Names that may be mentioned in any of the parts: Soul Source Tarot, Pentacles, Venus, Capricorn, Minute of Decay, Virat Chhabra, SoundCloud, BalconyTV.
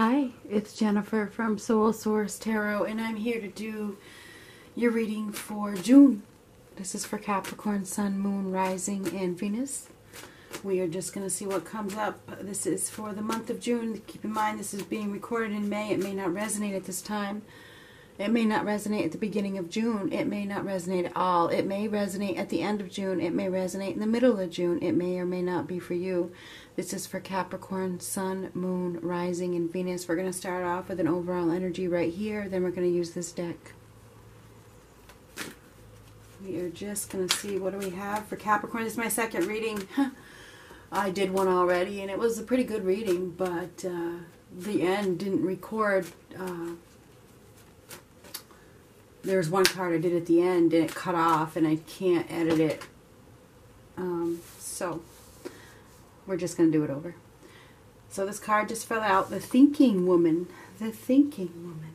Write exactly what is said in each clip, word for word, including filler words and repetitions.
Hi, it's Jennifer from Soul Source Tarot, and I'm here to do your reading for June. This is for Capricorn, Sun, Moon, Rising, and Venus. We are just going to see what comes up. This is for the month of June. Keep in mind, this is being recorded in May. It may not resonate at this time. It may not resonate at the beginning of June. It may not resonate at all. It may resonate at the end of June. It may resonate in the middle of June. It may or may not be for you. This is for Capricorn, Sun, Moon, Rising, and Venus. We're going to start off with an overall energy right here. Then we're going to use this deck. We are just going to see, what do we have for Capricorn? This is my second reading. I did one already, and it was a pretty good reading, but uh, the end didn't record. Uh, There was one card I did at the end and it cut off and I can't edit it. Um, so we're just going to do it over. So this card just fell out. The thinking woman. The thinking woman.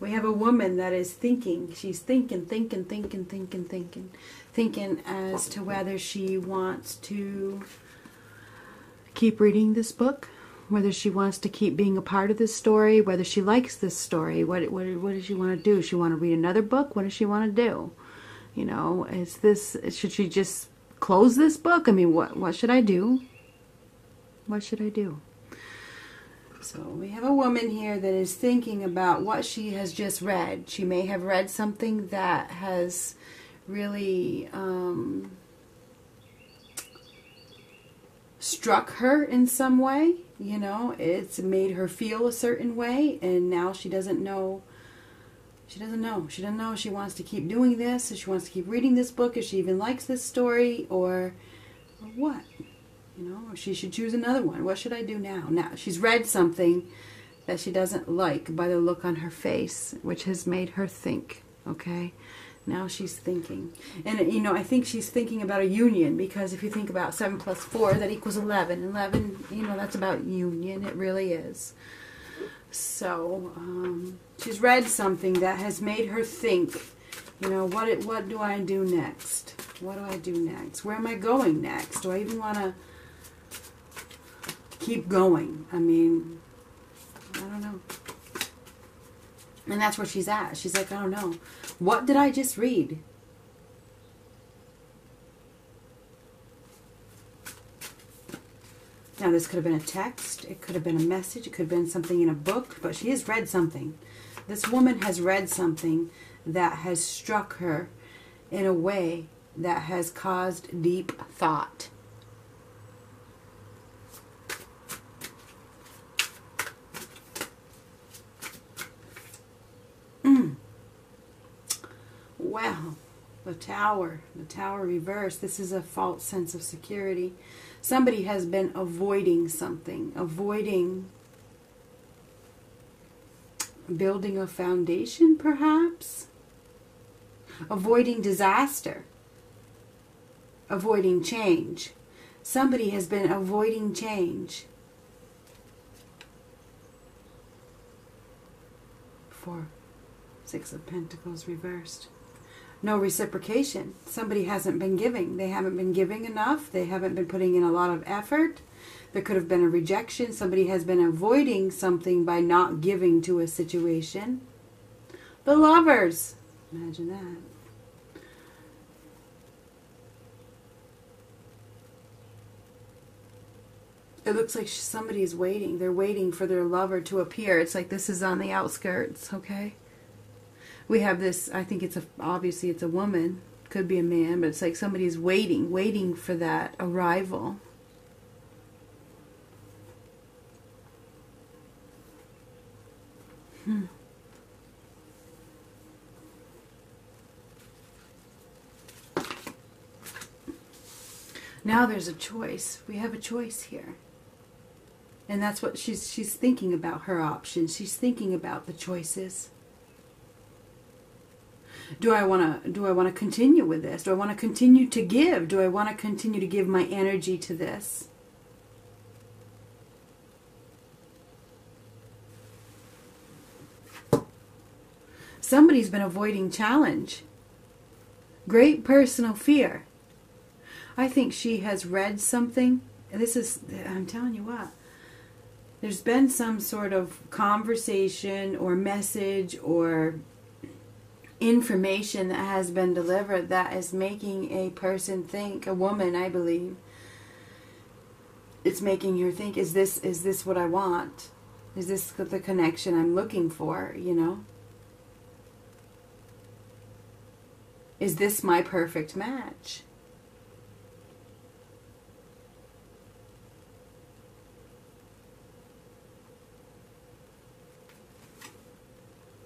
We have a woman that is thinking. She's thinking, thinking, thinking, thinking, thinking. Thinking as to whether she wants to keep reading this book, whether she wants to keep being a part of this story, whether she likes this story, what what what does she want to do? Does she want to read another book? What does she want to do? You know, is this, should she just close this book? I mean, what what should I do? What should I do? So we have a woman here that is thinking about what she has just read. She may have read something that has really um, struck her in some way. You know, it's made her feel a certain way, and now she doesn't know. She doesn't know. She doesn't know if she wants to keep doing this, if she wants to keep reading this book, if she even likes this story, or, or what. You know, or she should choose another one. What should I do now? Now, she's read something that she doesn't like by the look on her face, which has made her think, okay? Now she's thinking. And, you know, I think she's thinking about a union, because if you think about seven plus four, that equals eleven. eleven, you know, that's about union. It really is. So um, she's read something that has made her think, you know, what, what do I do next? What do I do next? Where am I going next? Do I even want to keep going? I mean, I don't know. And that's where she's at. She's like, I don't know. What did I just read? Now, this could have been a text. It could have been a message. It could have been something in a book. But she has read something. This woman has read something that has struck her in a way that has caused deep thought. Wow, the tower, the tower reverse. This is a false sense of security. Somebody has been avoiding something, avoiding building a foundation, perhaps, avoiding disaster, avoiding change. Somebody has been avoiding change for Six of Pentacles reversed. No reciprocation. Somebody hasn't been giving. They haven't been giving enough. They haven't been putting in a lot of effort. There could have been a rejection. Somebody has been avoiding something by not giving to a situation. The Lovers. Imagine that. It looks like somebody is waiting. They're waiting for their lover to appear. It's like this is on the outskirts, okay? We have this, I think it's a, obviously it's a woman, could be a man, but it's like somebody's waiting, waiting for that arrival. Hmm. Now there's a choice. We have a choice here. And that's what she's, she's thinking about, her options. She's thinking about the choices. Do I want to do I want to continue with this? Do I want to continue to give? Do I want to continue to give my energy to this? Somebody's been avoiding challenge. Great personal fear. I think she has read something. This is, I'm telling you what. there's been some sort of conversation or message or information that has been delivered that is making a person think, a woman, I believe, it's making her think, is this, is this what I want? Is this the connection I'm looking for, you know? Is this my perfect match?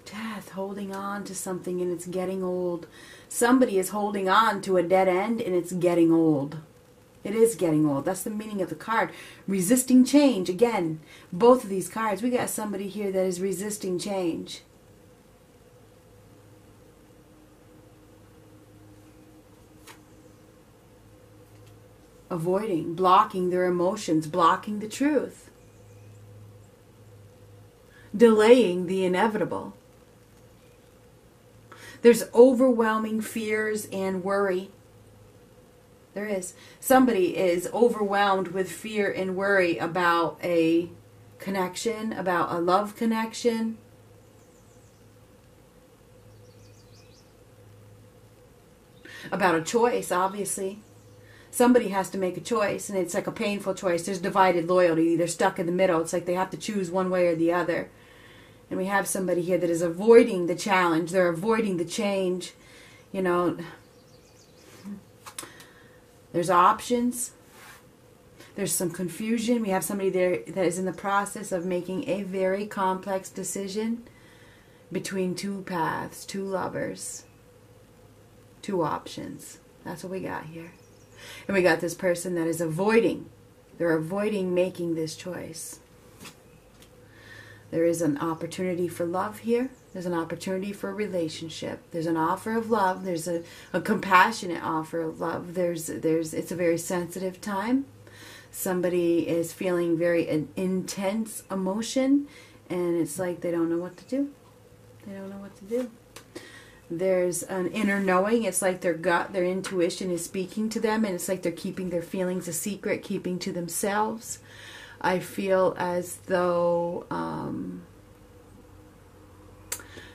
Death, holding on to something and it's getting old. Somebody is holding on to a dead end and it's getting old. It is getting old. That's the meaning of the card. Resisting change. Again, both of these cards, we got somebody here that is resisting change. Avoiding, blocking their emotions, blocking the truth, delaying the inevitable. There's overwhelming fears and worry. There is. Somebody is overwhelmed with fear and worry about a connection, about a love connection. About a choice, obviously. Somebody has to make a choice, and it's like a painful choice. There's divided loyalty. They're stuck in the middle. It's like they have to choose one way or the other. And we have somebody here that is avoiding the challenge. They're avoiding the change. You know, there's options. There's some confusion. We have somebody there that is in the process of making a very complex decision between two paths, two lovers, two options. That's what we got here. And we got this person that is avoiding. They're avoiding making this choice. There is an opportunity for love here. There's an opportunity for a relationship. There's an offer of love. There's a, a compassionate offer of love. There's, there's, it's a very sensitive time. Somebody is feeling very an intense emotion, and it's like they don't know what to do. They don't know what to do. There's an inner knowing. It's like their gut, their intuition is speaking to them, and it's like they're keeping their feelings a secret, keeping to themselves. I feel as though um,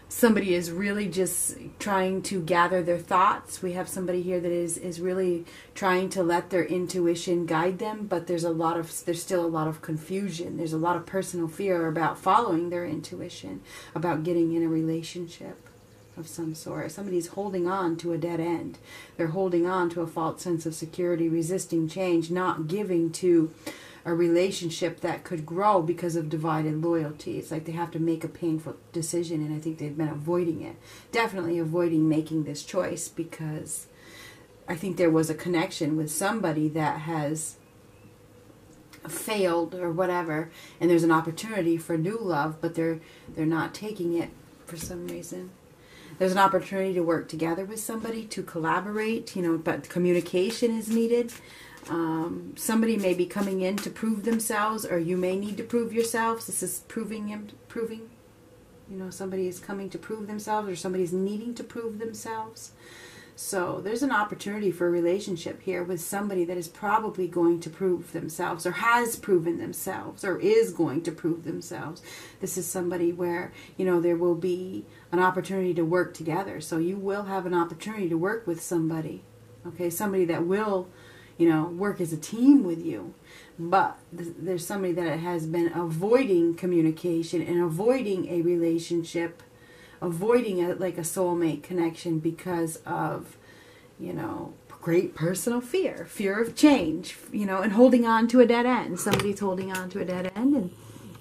somebody is really just trying to gather their thoughts. We have somebody here that is, is really trying to let their intuition guide them, but there's a lot of, there's still a lot of confusion. There's a lot of personal fear about following their intuition, about getting in a relationship of some sort. Somebody's holding on to a dead end. They're holding on to a false sense of security, resisting change, not giving to a relationship that could grow because of divided loyalty. It's like they have to make a painful decision, and I think they've been avoiding it. Definitely avoiding making this choice, because I think there was a connection with somebody that has failed or whatever, and there's an opportunity for new love, but they're they're not taking it for some reason. There's an opportunity to work together with somebody, to collaborate, you know, but communication is needed. Um, somebody may be coming in to prove themselves, or you may need to prove yourselves. This is proving, him, proving, you know, somebody is coming to prove themselves, or somebody's needing to prove themselves. So there's an opportunity for a relationship here with somebody that is probably going to prove themselves, or has proven themselves, or is going to prove themselves. This is somebody where, you know, there will be an opportunity to work together. So you will have an opportunity to work with somebody, okay? Somebody that will, you know, work as a team with you. But th there's somebody that has been avoiding communication and avoiding a relationship, avoiding a, like a soulmate connection, because of, you know, great personal fear, fear of change, you know, and holding on to a dead end. Somebody's holding on to a dead end, and,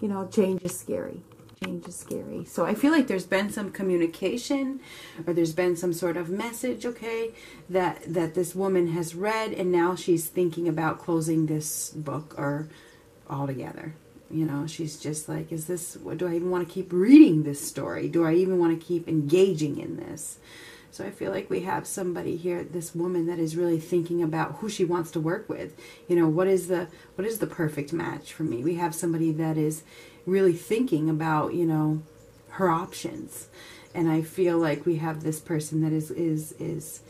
you know, change is scary. Change is scary. So I feel like there's been some communication, or there's been some sort of message, okay, that, that this woman has read, and now she's thinking about closing this book or altogether. You know, she's just like, is this, do I even want to keep reading this story? Do I even want to keep engaging in this? So I feel like we have somebody here, this woman that is really thinking about who she wants to work with. You know, what is the, what is the perfect match for me? We have somebody that is really thinking about, you know, her options. And I feel like we have this person that is, is, is,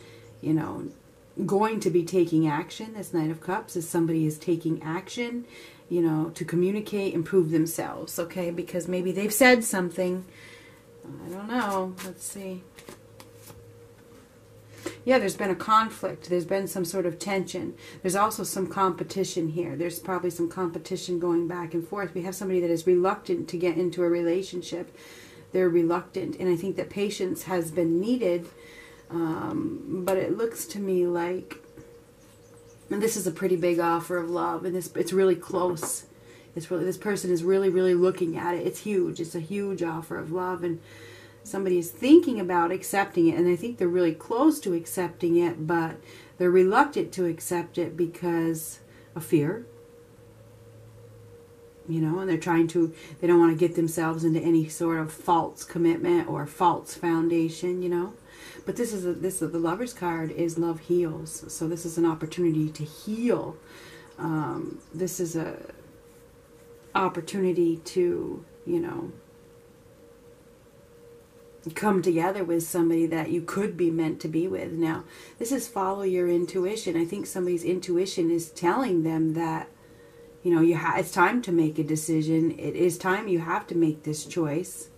you know, going to be taking action. This Knight of Cups is somebody is taking action you know, to communicate, improve themselves, okay? Because maybe they've said something. I don't know. Let's see. Yeah, there's been a conflict. There's been some sort of tension. There's also some competition here. There's probably some competition going back and forth. We have somebody that is reluctant to get into a relationship. They're reluctant. And I think that patience has been needed. Um, but it looks to me like... And this is a pretty big offer of love, and this it's really close. It's really, this person is really, really looking at it. It's huge. It's a huge offer of love, and somebody is thinking about accepting it, and I think they're really close to accepting it, but they're reluctant to accept it because of fear. You know, and they're trying to, they don't want to get themselves into any sort of false commitment or false foundation, you know. But this is, a, this is the Lover's card is love heals. So this is an opportunity to heal. Um, this is a opportunity to, you know, come together with somebody that you could be meant to be with. Now, this is follow your intuition. I think somebody's intuition is telling them that, you know, you ha it's time to make a decision. It is time you have to make this choice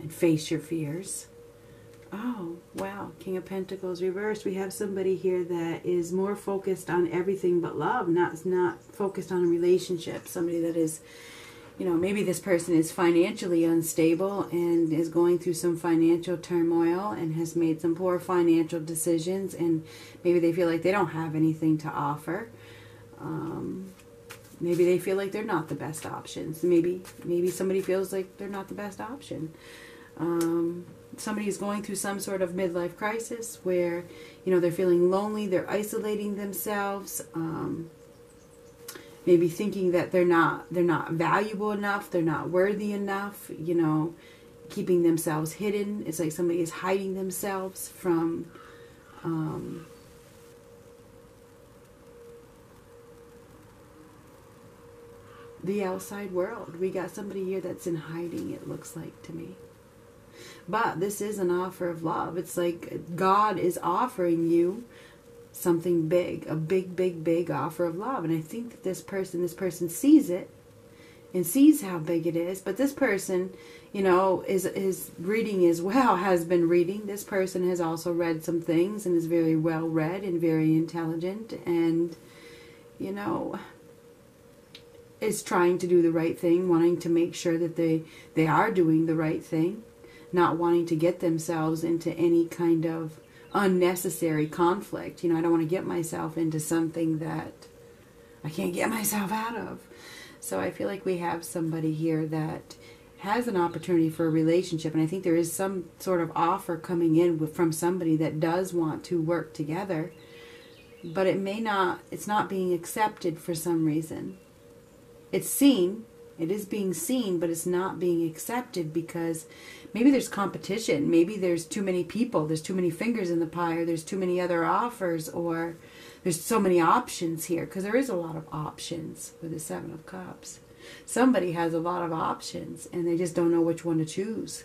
and face your fears. Oh, wow. King of Pentacles reversed. We have somebody here that is more focused on everything but love, not, not focused on a relationship. Somebody that is, you know, maybe this person is financially unstable and is going through some financial turmoil and has made some poor financial decisions, and maybe they feel like they don't have anything to offer. Um, maybe they feel like they're not the best options. Maybe, maybe somebody feels like they're not the best option. Um... Somebody is going through some sort of midlife crisis where, you know, they're feeling lonely, they're isolating themselves, um, maybe thinking that they're not, they're not valuable enough, they're not worthy enough, you know, keeping themselves hidden. It's like somebody is hiding themselves from, um, the outside world. We got somebody here that's in hiding, it looks like to me. But this is an offer of love. It's like God is offering you something big, a big, big, big offer of love. And I think that this person, this person sees it and sees how big it is. But this person, you know, is, is reading as well, has been reading. This person has also read some things and is very well read and very intelligent and, you know, is trying to do the right thing, wanting to make sure that they, they are doing the right thing. Not wanting to get themselves into any kind of unnecessary conflict. You know, I don't want to get myself into something that I can't get myself out of. So I feel like we have somebody here that has an opportunity for a relationship. And I think there is some sort of offer coming in with, from somebody that does want to work together. But it may not, it's not being accepted for some reason. It's seen. It is being seen, but it's not being accepted because maybe there's competition. Maybe there's too many people. There's too many fingers in the pie, or there's too many other offers, or there's so many options here, because there is a lot of options with the Seven of Cups. Somebody has a lot of options, and they just don't know which one to choose.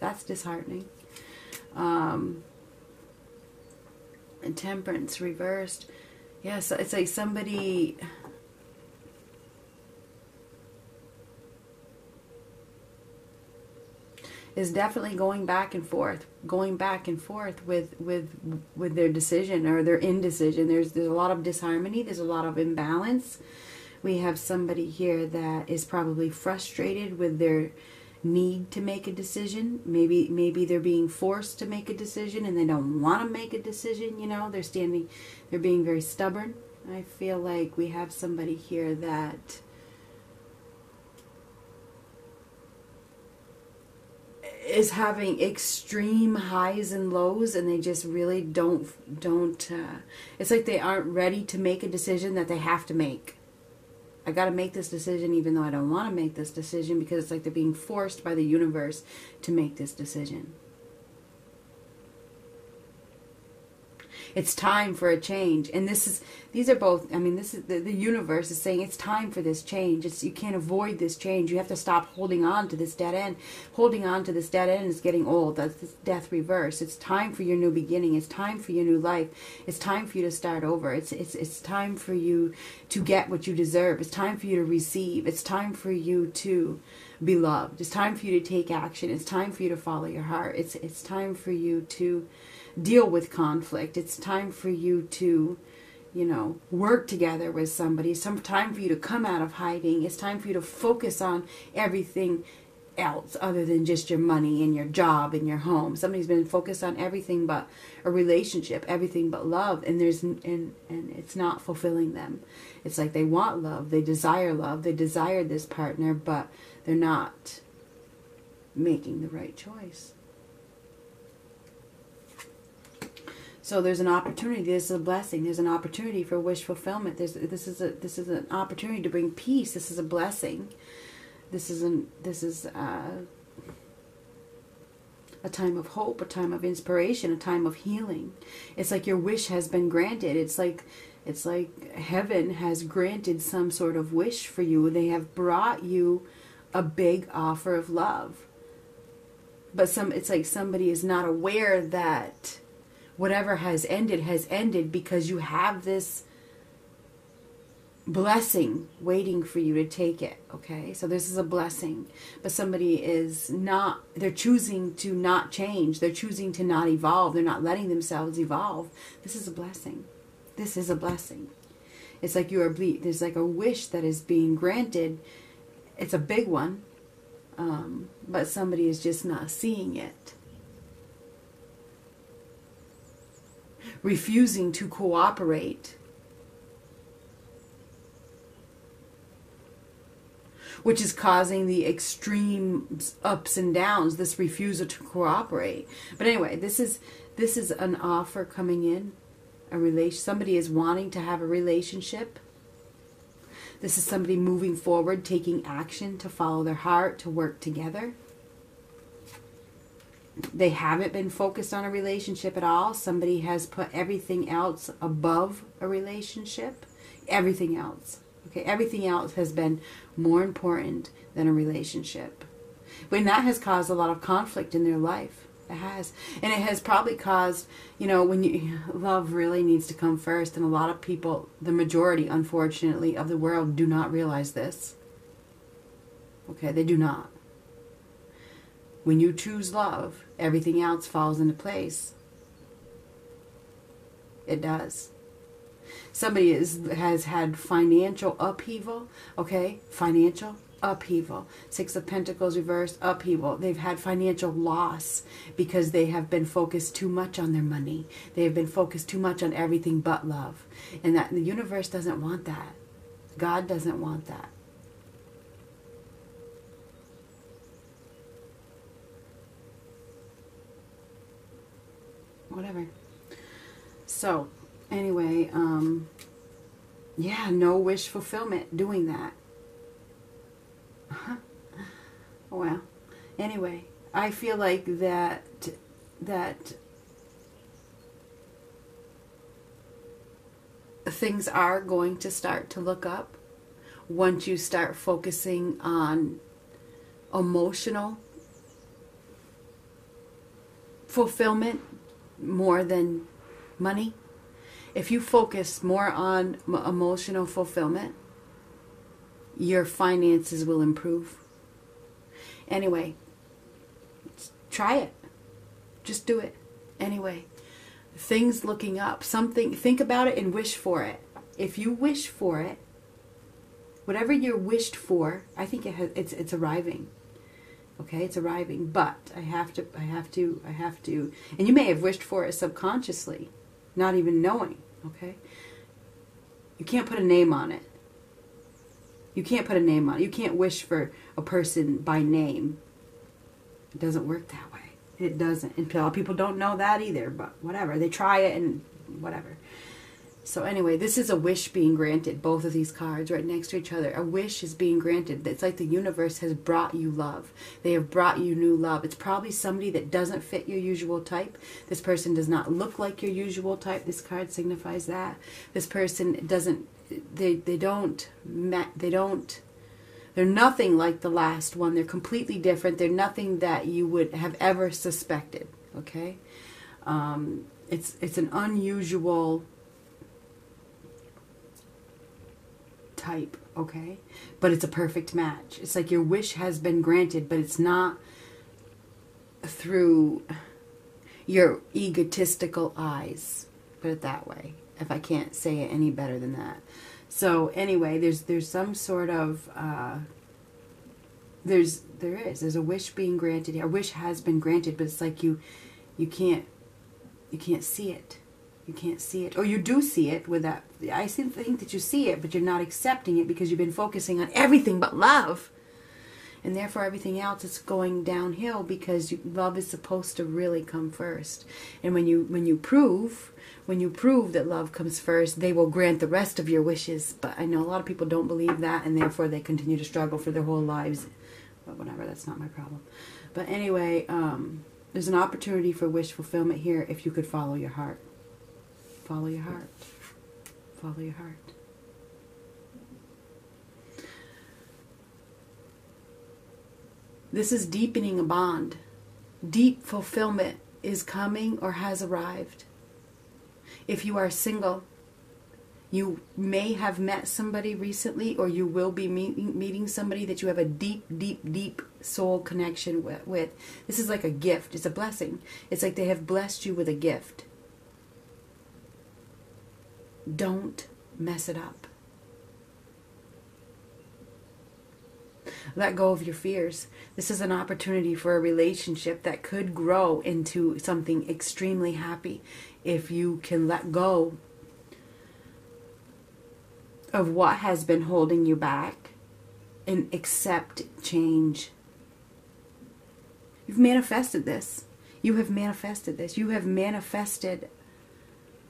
That's disheartening. Um, and Temperance reversed. Yeah, so it's like somebody... is definitely going back and forth, going back and forth with with with their decision or their indecision. There's there's a lot of disharmony. There's a lot of imbalance. We have somebody here that is probably frustrated with their need to make a decision. Maybe maybe they're being forced to make a decision and they don't want to make a decision. You know, they're standing, they're being very stubborn. I feel like we have somebody here that. Is having extreme highs and lows, and they just really don't don't uh, it's like they aren't ready to make a decision that they have to make. I got to make this decision even though I don't want to make this decision, because it's like they're being forced by the universe to make this decision. It's time for a change. And this is, these are both, I mean, this is, the, the universe is saying it's time for this change. It's, you can't avoid this change. You have to stop holding on to this dead end. Holding on to this dead end is getting old. That's this death reverse. It's time for your new beginning. It's time for your new life. It's time for you to start over. It's, it's, it's time for you to get what you deserve. It's time for you to receive. It's time for you to be loved. It's time for you to take action. It's time for you to follow your heart. It's, it's time for you to deal with conflict. It's time for you to, you know, work together with somebody. It's time for you to come out of hiding. It's time for you to focus on everything else other than just your money and your job and your home. Somebody's been focused on everything but a relationship, everything but love, and there's and and it's not fulfilling them. It's like they want love, they desire love, they desire this partner, but they're not making the right choice. So there's an opportunity. This is a blessing. There's an opportunity for wish fulfillment. There's this is a this is an opportunity to bring peace. This is a blessing. This isn't. This is uh, a time of hope, a time of inspiration, a time of healing. It's like your wish has been granted. It's like it's like heaven has granted some sort of wish for you. They have brought you a big offer of love. But some, it's like somebody is not aware that whatever has ended has ended because you have this blessing waiting for you to take it, okay? So this is a blessing, but somebody is not, they're choosing to not change. They're choosing to not evolve. They're not letting themselves evolve. This is a blessing. This is a blessing. It's like you are, there's like a wish that is being granted. It's a big one, um, but somebody is just not seeing it. Refusing to cooperate, which is causing the extreme ups and downs, this refusal to cooperate. But anyway, this is this is an offer coming in, a relation, somebody is wanting to have a relationship. This is somebody moving forward, taking action to follow their heart, to work together. They haven't been focused on a relationship at all. Somebody has put everything else above a relationship. Everything else. Okay, everything else has been more important than a relationship. When that has caused a lot of conflict in their life. It has. And it has probably caused, you know, when you, love really needs to come first. And a lot of people, the majority, unfortunately, of the world do not realize this. Okay, they do not. When you choose love, everything else falls into place. It does. Somebody is, has had financial upheaval, okay? Financial upheaval. Six of Pentacles reversed, upheaval. They've had financial loss because they have been focused too much on their money. They have been focused too much on everything but love. And that the universe doesn't want that. God doesn't want that. Whatever. So, anyway, um, yeah, no wish fulfillment doing that. Well, anyway, I feel like that, that things are going to start to look up once you start focusing on emotional fulfillment more than money. If you focus more on m emotional fulfillment, your finances will improve. Anyway, try it. Just do it. Anyway, things looking up. Something, think about it and wish for it. If you wish for it, whatever you're wished for, I think it has, it's it's arriving. Okay, it's arriving, but I have to, I have to, I have to, and you may have wished for it subconsciously, not even knowing, okay? You can't put a name on it. You can't put a name on it. You can't wish for a person by name. It doesn't work that way. It doesn't, and people don't know that either, but whatever. They try it and whatever. So anyway, this is a wish being granted. Both of these cards right next to each other. A wish is being granted. It's like the universe has brought you love. They have brought you new love. It's probably somebody that doesn't fit your usual type. This person does not look like your usual type. This card signifies that. This person doesn't, they, they don't, they don't, they're nothing like the last one. They're completely different. They're nothing that you would have ever suspected. Okay? Um, it's, it's an unusual type, okay? But it's a perfect match. It's like your wish has been granted, but it's not through your egotistical eyes. Put it that way, if I can't say it any better than that. So anyway, there's there's some sort of uh, there's there is there's a wish being granted. A wish has been granted, but it's like you you can't you can't see it. You can't see it. Or you do see it with that. I think that you see it, but you're not accepting it because you've been focusing on everything but love. And therefore, everything else is going downhill because you, love is supposed to really come first. And when you when you prove, when you prove that love comes first, they will grant the rest of your wishes. But I know a lot of people don't believe that, and therefore they continue to struggle for their whole lives. But whatever, that's not my problem. But anyway, um, there's an opportunity for wish fulfillment here if you could follow your heart. Follow your heart. Follow your heart. This is deepening a bond. Deep fulfillment is coming or has arrived. If you are single, you may have met somebody recently, or you will be meeting, meeting somebody that you have a deep, deep, deep soul connection with, with. This is like a gift. It's a blessing. It's like they have blessed you with a gift. Don't mess it up. Let go of your fears. This is an opportunity for a relationship that could grow into something extremely happy if you can let go of what has been holding you back and accept change. You've manifested this. You have manifested this. You have manifested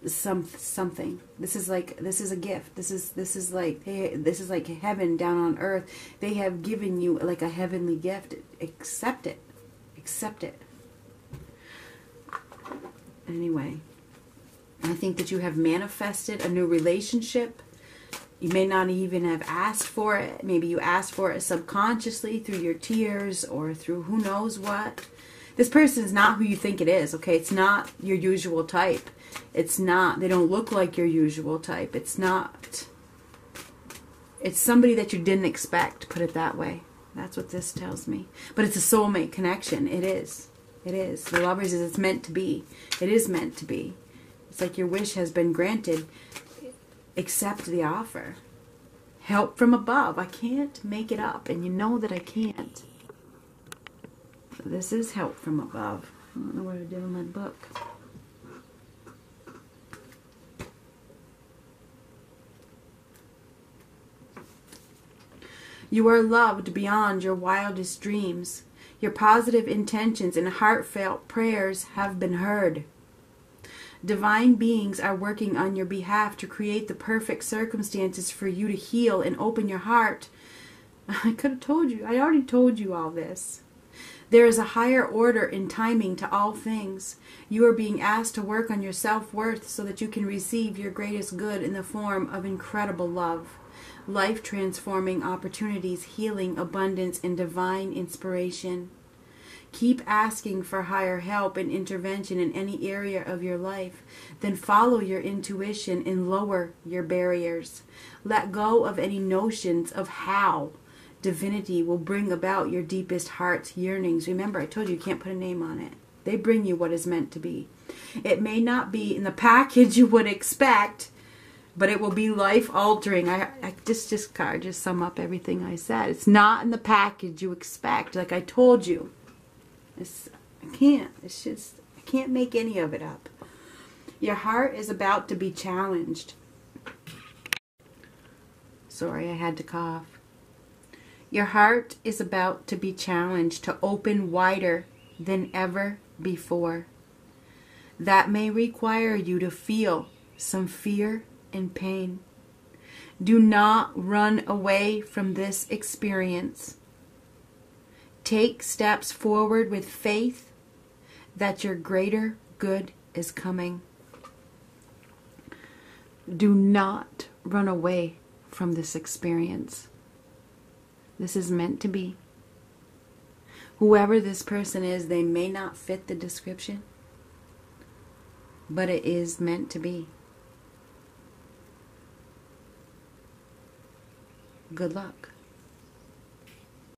some something. This is like this is a gift. This is this is like hey, this is like heaven down on earth. They have given you like a heavenly gift. Accept it. Accept it. Anyway, I think that you have manifested a new relationship. You may not even have asked for it. Maybe you asked for it subconsciously through your tears or through who knows what. This person is not who you think it is, okay? It's not your usual type. It's not, they don't look like your usual type. It's not, it's somebody that you didn't expect, put it that way. That's what this tells me. But it's a soulmate connection. It is. It is. The lovers is, it's meant to be. It is meant to be. It's like your wish has been granted. Accept the offer. Help from above. I can't make it up, and you know that I can't. This is help from above. I don't know what I did in my book. You are loved beyond your wildest dreams. Your positive intentions and heartfelt prayers have been heard. Divine beings are working on your behalf to create the perfect circumstances for you to heal and open your heart. I could have told you. I already told you all this. There is a higher order in timing to all things. You are being asked to work on your self-worth so that you can receive your greatest good in the form of incredible love, life-transforming opportunities, healing, abundance, and divine inspiration. Keep asking for higher help and intervention in any area of your life. Then follow your intuition and lower your barriers. Let go of any notions of how. Divinity will bring about your deepest heart's yearnings. Remember, I told you, you can't put a name on it. They bring you what is meant to be. It may not be in the package you would expect, but it will be life-altering. I, I just, just, I just sum up everything I said. It's not in the package you expect, like I told you. It's, I can't. It's just, I can't make any of it up. Your heart is about to be challenged. Sorry, I had to cough. Your heart is about to be challenged to open wider than ever before. That may require you to feel some fear in pain. Do not run away from this experience. Take steps forward with faith that your greater good is coming. Do not run away from this experience. This is meant to be. Whoever this person is, they may not fit the description, but it is meant to be. Good luck.